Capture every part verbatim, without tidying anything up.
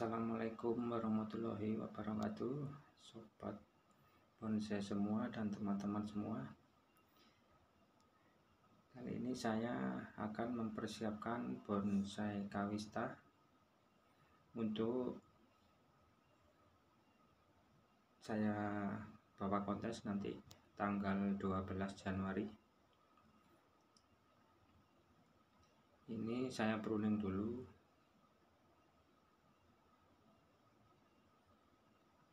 Assalamualaikum warahmatullahi wabarakatuh, sobat bonsai semua dan teman-teman semua. Kali ini saya akan mempersiapkan bonsai kawista untuk saya bawa kontes nanti tanggal dua belas Januari. Ini saya pruning dulu.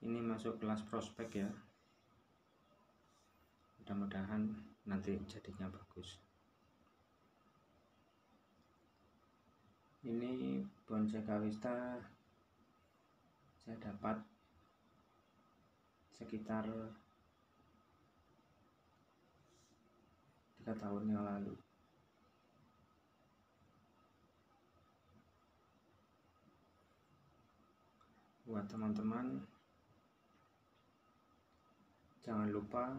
Ini masuk kelas prospek ya. Mudah-mudahan nanti jadinya bagus. Ini bonsai kawista saya dapat sekitar tiga tahun yang lalu. Buat teman-teman, jangan lupa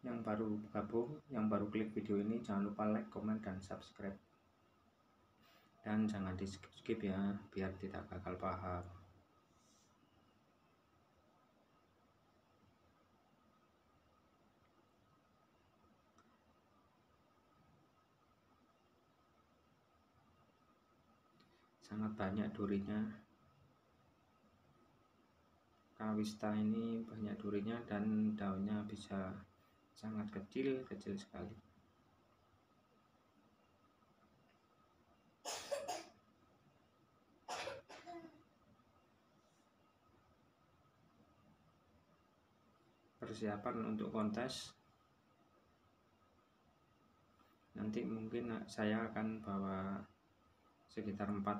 yang baru gabung, yang baru klik video ini, jangan lupa like, komen, dan subscribe. Dan jangan di skip-skip ya, biar tidak gagal paham. Sangat banyak durinya. Kawista ini banyak durinya dan daunnya bisa sangat kecil, kecil sekali. Persiapan untuk kontes. Nanti mungkin saya akan bawa sekitar empat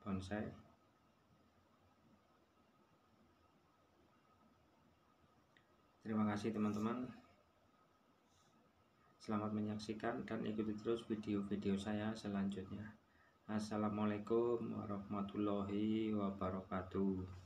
bonsai. Terima kasih teman-teman, selamat menyaksikan dan ikuti terus video-video saya selanjutnya. Assalamualaikum warahmatullahi wabarakatuh.